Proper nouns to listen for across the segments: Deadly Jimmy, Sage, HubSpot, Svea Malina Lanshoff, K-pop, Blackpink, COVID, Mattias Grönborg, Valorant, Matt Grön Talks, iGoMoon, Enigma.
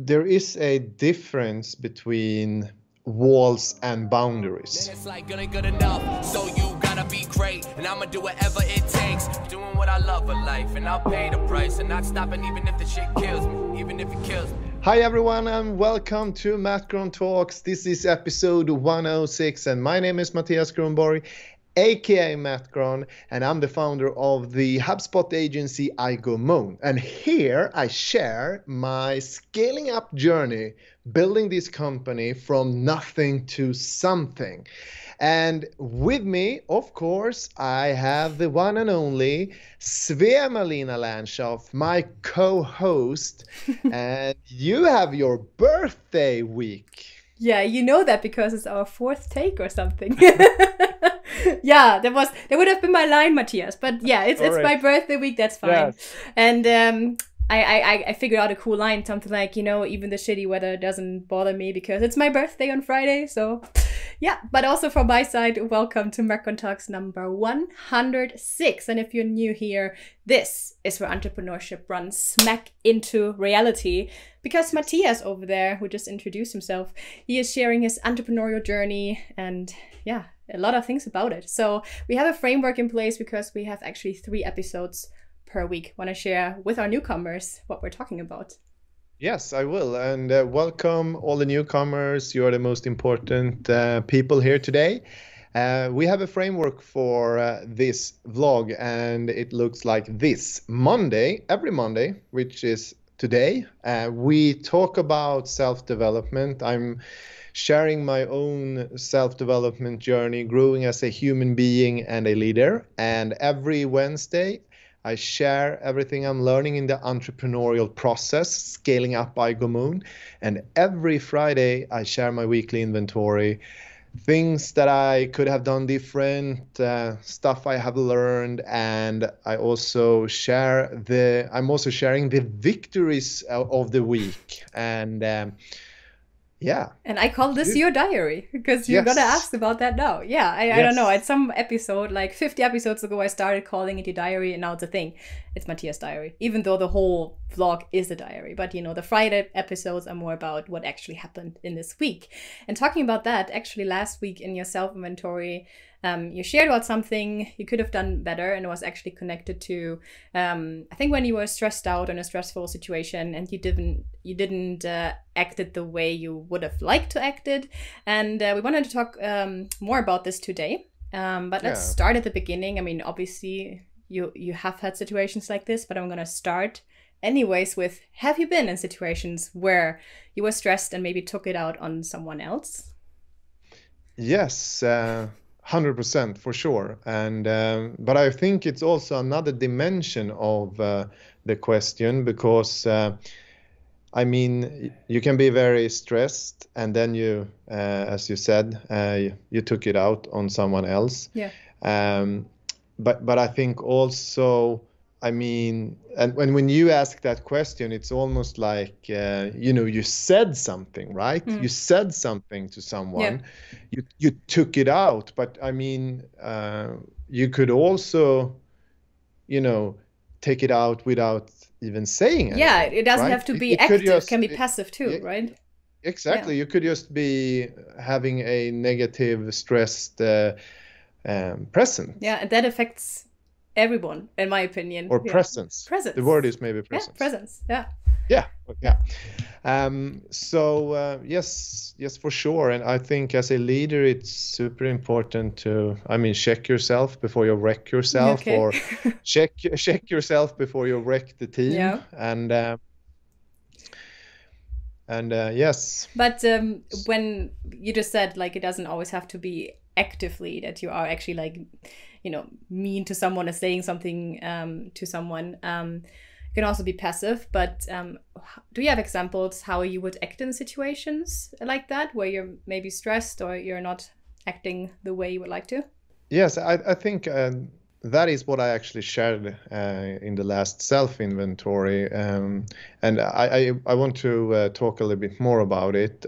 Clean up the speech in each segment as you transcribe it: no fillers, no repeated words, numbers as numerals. there is a difference between walls and boundaries. It's like good ain't good enough, so you gotta be great, and I'ma do whatever it takes, doing what I love for life, and I'll pay the price, and not stopping even if the shit kills me, even if it kills me. Hi everyone, and welcome to Matt Grön Talks. This is episode 106, and my name is Mattias Grönborg, aka Matt Grön, and I'm the founder of the HubSpot agency iGoMoon. And here I share my scaling up journey, building this company from nothing to something. And with me, of course, I have the one and only Svea Malina Lanshoff, my co-host, and you have your birthday week. Yeah, you know that because it's our fourth take or something. Yeah, that would have been my line, Mattias. But yeah, it's right. My birthday week. That's fine. Yes. And I figured out a cool line, something like, you know, even the shitty weather doesn't bother me because it's my birthday on Friday. So yeah, but also from my side, welcome to Matt Grön Talks number 106. And if you're new here, this is where entrepreneurship runs smack into reality. Because Mattias over there, who just introduced himself, he is sharing his entrepreneurial journey and yeah, a lot of things about it. So we have a framework in place because we have actually 3 episodes per week. Want to share with our newcomers what we're talking about? Yes, I will. And welcome all the newcomers. You are the most important people here today. We have a framework for this vlog, and it looks like this. Monday, every Monday, which is today, we talk about self-development. I'm sharing my own self-development journey, growing as a human being and a leader. And every Wednesday, I share everything I'm learning in the entrepreneurial process, scaling up iGoMoon. And every Friday, I share my weekly inventory, things that I could have done different, stuff I have learned. And I also share I'm also sharing the victories of the week. And yeah. And I call this your diary because you're gonna ask about that now. Yeah, I don't know. At some episode, like 50 episodes ago, I started calling it your diary, and now it's a thing. It's Mattias' diary, even though the whole vlog is a diary. But you know, the Friday episodes are more about what actually happened in this week. And talking about that, actually last week in your self-inventory, you shared about something you could have done better, and it was actually connected to, I think, when you were stressed out in a stressful situation and you didn't act it the way you would have liked to act it. And we wanted to talk more about this today. But let's start at the beginning. I mean, obviously, you have had situations like this, but I'm going to start anyways with, have you been in situations where you were stressed and maybe took it out on someone else? Yes. 100% for sure. And but I think it's also another dimension of the question, because I mean, you can be very stressed, and then you, as you said, you took it out on someone else. Yeah. But I think also, I mean, and when you ask that question, it's almost like, you know, you said something, right? Mm. You said something to someone, you took it out. But I mean, you could also, you know, take it out without even saying it. Yeah, it doesn't have to be active, it can be passive too, right? Exactly. Yeah. You could just be having a negative, stressed presence. Yeah, and that affects everyone, in my opinion. Or presence. Presence. The word is maybe presence. Yeah, presence. Yeah. Yeah. Yeah. So yes, for sure. And I think as a leader, it's super important to, I mean, check yourself before you wreck yourself, or check yourself before you wreck the team. Yeah. And yes. But when you just said, like, it doesn't always have to be actively that you are actually, like, you know, mean to someone or saying something to someone. It can also be passive, but do you have examples how you would act in situations like that, where you're maybe stressed or you're not acting the way you would like to? Yes, I think that is what I actually shared in the last self-inventory. And I want to talk a little bit more about it.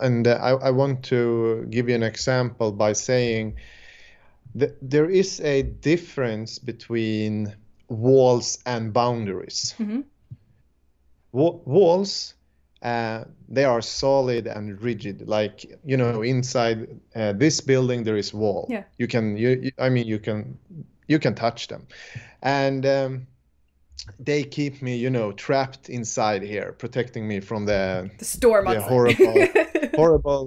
And I want to give you an example by saying, there is a difference between walls and boundaries. Mm-hmm. Walls They are solid and rigid. Like, you know, inside this building there is wall. Yeah. You can touch them, and they keep me, you know, trapped inside here, protecting me from the storm, the horrible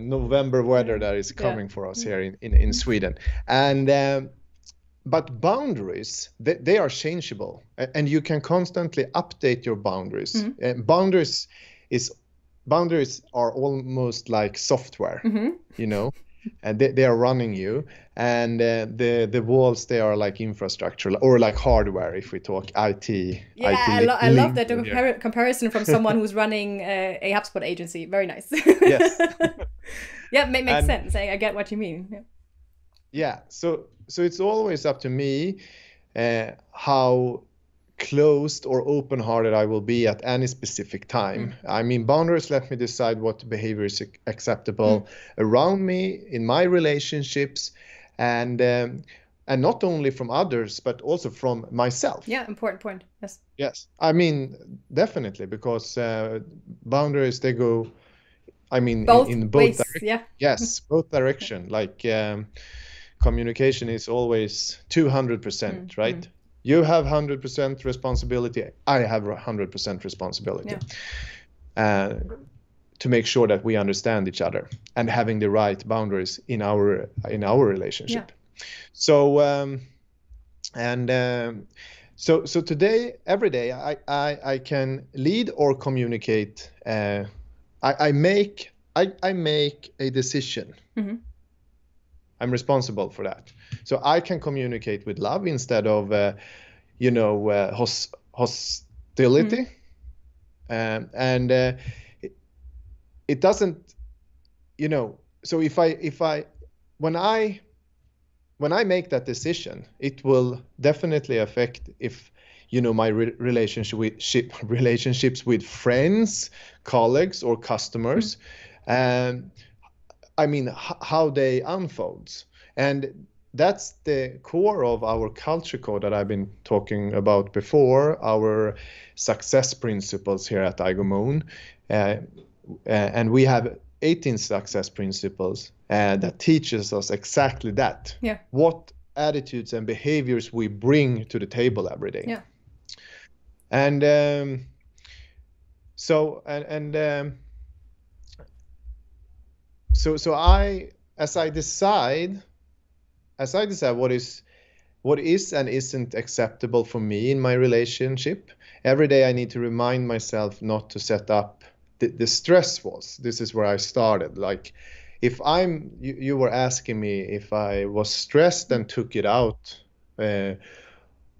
November weather that is coming for us here in Sweden. And but boundaries, they are changeable, and you can constantly update your boundaries. Mm-hmm. And boundaries are almost like software, you know, and they are running you. And the walls, they are like infrastructure or like hardware, if we talk IT. Yeah, I love that comparison from someone who's running a HubSpot agency. Very nice. Yes. Yeah, it makes sense. I get what you mean. Yeah. Yeah, so it's always up to me how closed or open-hearted I will be at any specific time. I mean, boundaries let me decide what behavior is acceptable around me, in my relationships, and not only from others, but also from myself. Yeah, important point. Yes. Yes, I mean, definitely, because boundaries, they go, I mean, in both directions. Yeah. Yes, both direction. Like, communication is always 200%, right? You have 100% responsibility. I have 100% responsibility to make sure that we understand each other and having the right boundaries in our relationship. Yeah. So so today, every day, I can lead or communicate. I make a decision. I'm responsible for that. So I can communicate with love instead of, hostility. It doesn't, you know, so when I make that decision, it will definitely affect if, you know, my relationships with friends, colleagues, or customers. I mean, how they unfolds. And that's the core of our culture code that I've been talking about before, our success principles here at iGoMoon. And we have 18 success principles that teaches us exactly that. Yeah. What attitudes and behaviors we bring to the table every day. Yeah. And So as I decide what is and isn't acceptable for me in my relationship, every day I need to remind myself not to set up the stress walls. This is where I started. Like, if you were asking me if I was stressed and took it out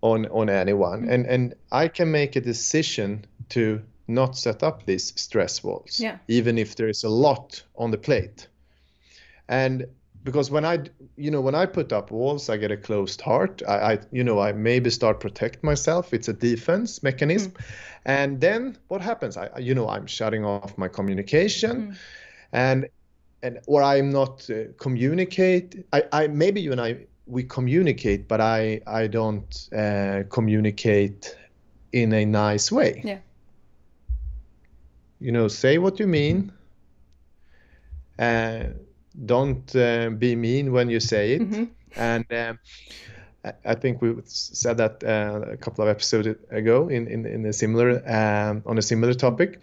on anyone, and I can make a decision to not set up these stress walls, even if there is a lot on the plate. And because when I put up walls, I get a closed heart. I maybe start protect myself. It's a defense mechanism. And then what happens? I'm shutting off my communication, or I'm not communicate. Maybe you and I, we communicate, but I don't communicate in a nice way. Yeah. You know, say what you mean. Don't be mean when you say it. And I think we said that a couple of episodes ago on a similar topic.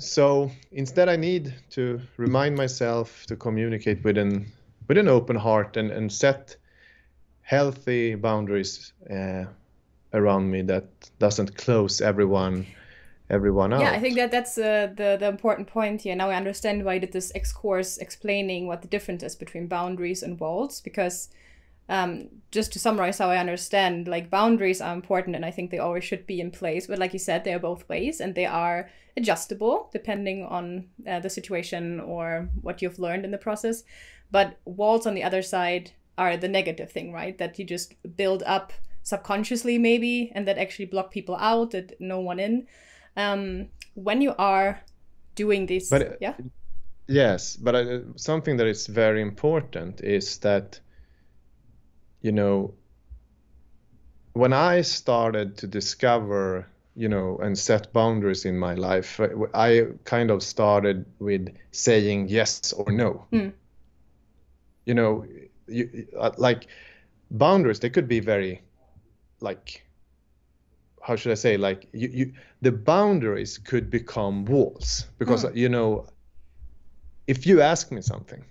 So instead, I need to remind myself to communicate with an open heart and set healthy boundaries around me that doesn't close everyone else. Yeah, I think that's the important point here. Now I understand why I did this X-course explaining what the difference is between boundaries and walls, because just to summarize how I understand, like, boundaries are important and I think they always should be in place. But like you said, they are both ways and they are adjustable depending on the situation or what you've learned in the process. But walls on the other side are the negative thing, right? That you just build up subconsciously maybe, and that actually block people out, that no one in. When you are doing this, something that is very important is that, you know, when I started to discover you know, and set boundaries in my life. I kind of started with saying yes or no. Mm. You know, like boundaries, they could be very, like, how should I say, like the boundaries could become walls, because, you know, if you ask me something,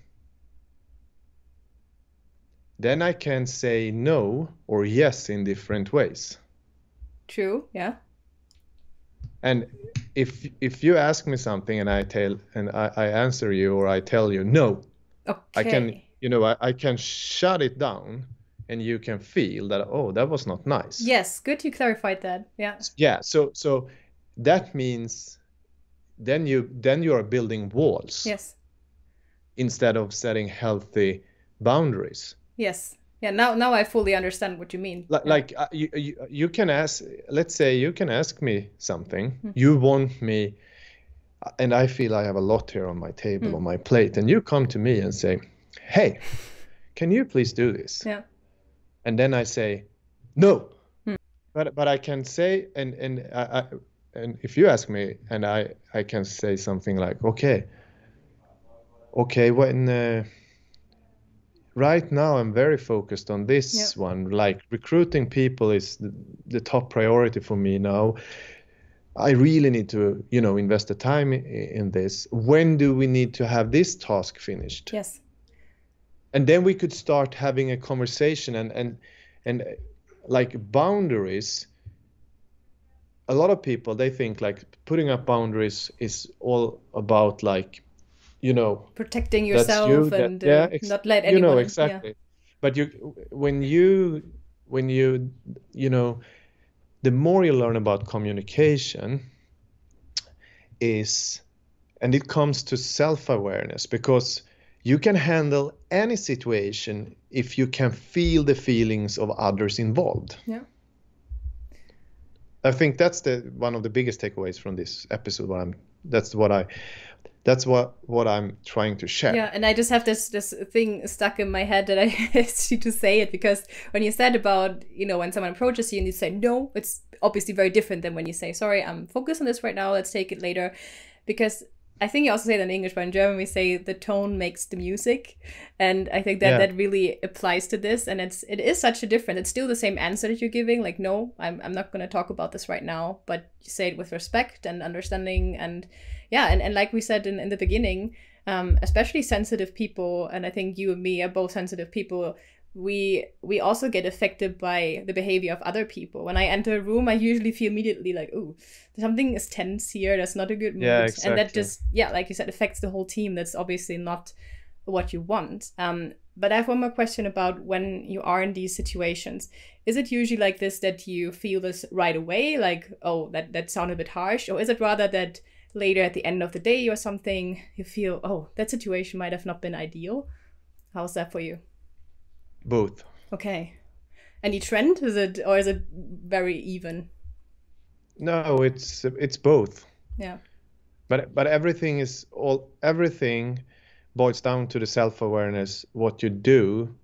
then I can say no or yes in different ways. True. Yeah. And if you ask me something and I answer you, or I tell you no, okay, I can, you know, I can shut it down, and you can feel that, oh, that was not nice. Yes. Good. You clarified that. Yeah. Yeah. So that means then you are building walls. Yes. Instead of setting healthy boundaries. Yes. Yeah. Now I fully understand what you mean. Like you can ask, let's say you can ask me something. Mm. You want me, and I feel I have a lot here on my table, on my plate, and you come to me and say, hey, can you please do this? Yeah. And then I say, no. Mm. But I can say, and if you ask me, and I can say something like, okay, when... right now, I'm very focused on this one. Like, recruiting people is the top priority for me now. I really need to, you know, invest the time in this. When do we need to have this task finished? Yes. And then we could start having a conversation and like boundaries. A lot of people, they think like putting up boundaries is all about like, you know, protecting yourself not let anyone, you know, exactly. Yeah. But when you, you know, the more you learn about communication and it comes to self-awareness, because you can handle any situation if you can feel the feelings of others involved. Yeah. I think that's one of the biggest takeaways from this episode. That's what I'm trying to share. Yeah, and I just have this thing stuck in my head that I need to say it, because when you said about, you know, when someone approaches you and you say no, it's obviously very different than when you say, sorry, I'm focused on this right now, let's take it later. Because I think you also say that in English, but in German we say the tone makes the music. And I think that really applies to this. And it is such a difference. It's still the same answer that you're giving, like, no, I'm not going to talk about this right now, but you say it with respect and understanding. And yeah, and like we said in the beginning, especially sensitive people, and I think you and me are both sensitive people, we also get affected by the behavior of other people. When I enter a room, I usually feel immediately like, ooh, something is tense here, that's not a good mood. Yeah, exactly. And that just, yeah, like you said, affects the whole team. That's obviously not what you want. But I have one more question about when you are in these situations. Is it usually like this, that you feel this right away, like, oh, that sounded a bit harsh? Or is it rather that later at the end of the day or something, you feel, oh, that situation might have not been ideal? How's that for you? Both. Okay. Any trend? Is it very even? No, it's both. Yeah. But everything boils down to the self-awareness. What you do,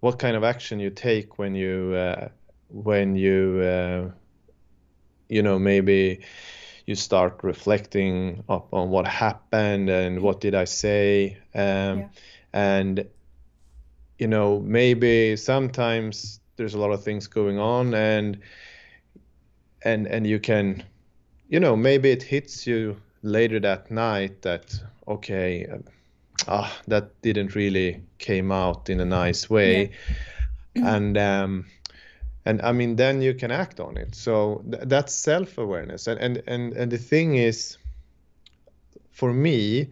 what kind of action you take when you you know, maybe you start reflecting on what happened and what did I say, and. You know, maybe sometimes there's a lot of things going on, and you can, you know, maybe it hits you later that night that, okay, that didn't really came out in a nice way. Yeah. And I mean, then you can act on it. So that's self-awareness. And the thing is, for me,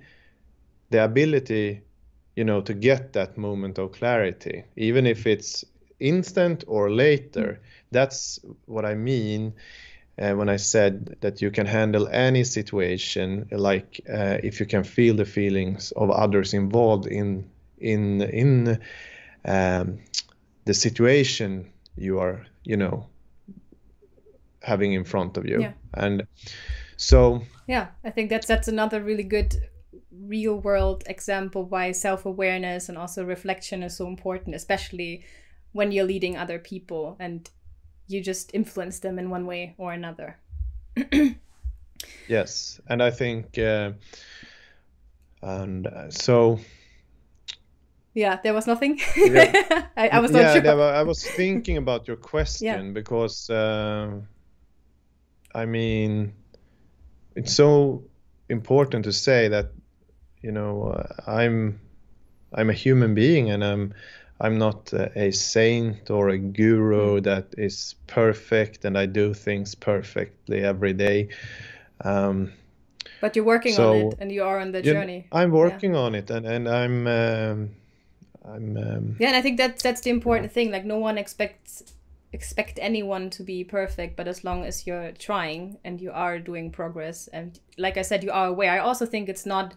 the ability, you know, to get that moment of clarity, even if it's instant or later. That's what I mean when I said that you can handle any situation, like if you can feel the feelings of others involved in the situation you are, you know, having in front of you. Yeah. And so, yeah, I think that's another really good real world example why self-awareness and also reflection is so important, especially when you're leading other people and you just influence them in one way or another. Yes, and I think so. Yeah, there was nothing. Yeah. I was not sure. I was thinking about your question because I mean, it's so important to say that, you know, I'm a human being, and I'm not a saint or a guru that is perfect, and I do things perfectly every day. But you're working on it, and you are on the journey. I'm working on it, and I'm yeah, and I think that's the important thing. Like, no one expect anyone to be perfect, but as long as you're trying and you are doing progress, and like I said, you are aware. I also think it's not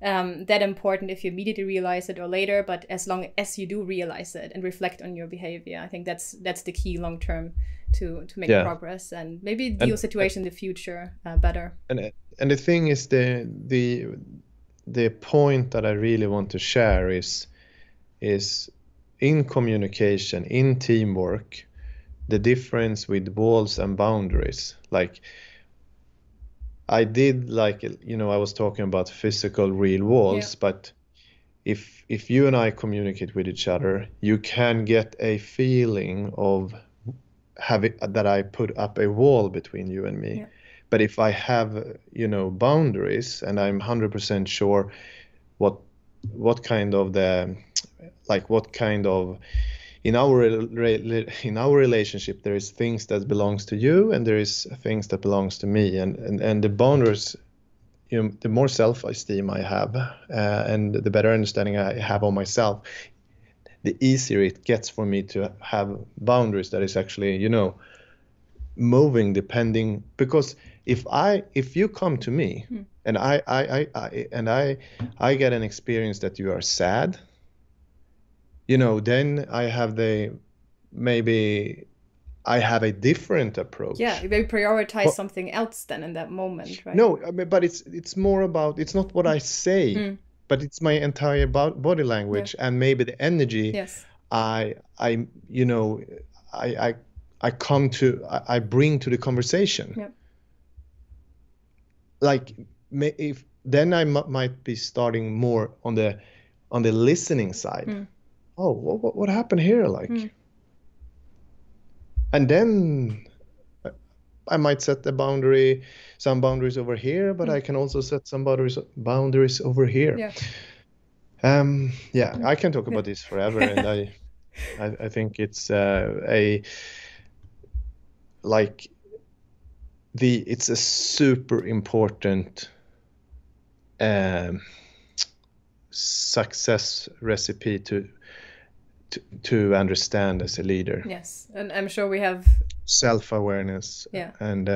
that important if you immediately realize it or later, but as long as you do realize it and reflect on your behavior, I think that's the key long term to make progress and maybe deal situation in the future better. And the thing is, the point that I really want to share is in communication, in teamwork, the difference with walls and boundaries. Like, I did, like, you know, I was talking about physical real walls, but if you and I communicate with each other, you can get a feeling of having that I put up a wall between you and me. Yeah. But if I have, you know, boundaries, and I'm 100% sure what kind of in our relationship, there is things that belongs to you, and there is things that belongs to me, and the boundaries, you know, the more self-esteem I have, and the better understanding I have on myself, the easier it gets for me to have boundaries that is actually, you know, moving depending. Because if you come to me and I get an experience that you are sad, you know, then I have maybe I have a different approach. Yeah, they prioritize something else then in that moment, right? No, I mean, but it's more about, it's not what I say, but it's my entire body language and maybe the energy. Yes. I bring to the conversation. Yeah. Like, if then I might be starting more on the listening side. Oh, what happened here? Like, and then I might set some boundaries over here, but I can also set some boundaries over here. Yeah. I can talk about this forever, and I think it's a super important success recipe to understand as a leader. Yes, and I'm sure we have self-awareness and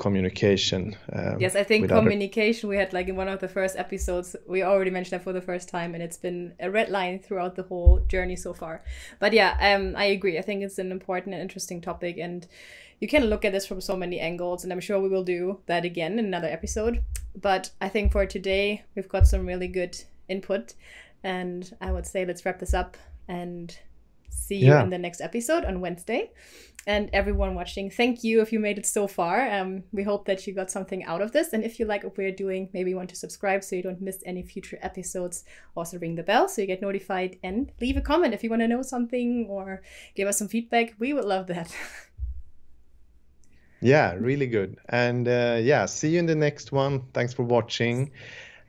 communication. Yes, I think communication we had, like, in one of the first episodes, we already mentioned that for the first time, and it's been a red line throughout the whole journey so far. But yeah, I agree. I think it's an important and interesting topic, and you can look at this from so many angles, and I'm sure we will do that again in another episode. But I think for today, we've got some really good input. And I would say let's wrap this up and see you in the next episode on Wednesday. And everyone watching, thank you if you made it so far. We hope that you got something out of this. And if you like what we're doing, maybe you want to subscribe so you don't miss any future episodes. Also ring the bell so you get notified, and leave a comment if you want to know something or give us some feedback. We would love that. Yeah, really good. And see you in the next one. Thanks for watching.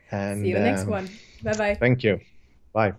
And see you in the next one. Bye-bye. Thank you. Bye.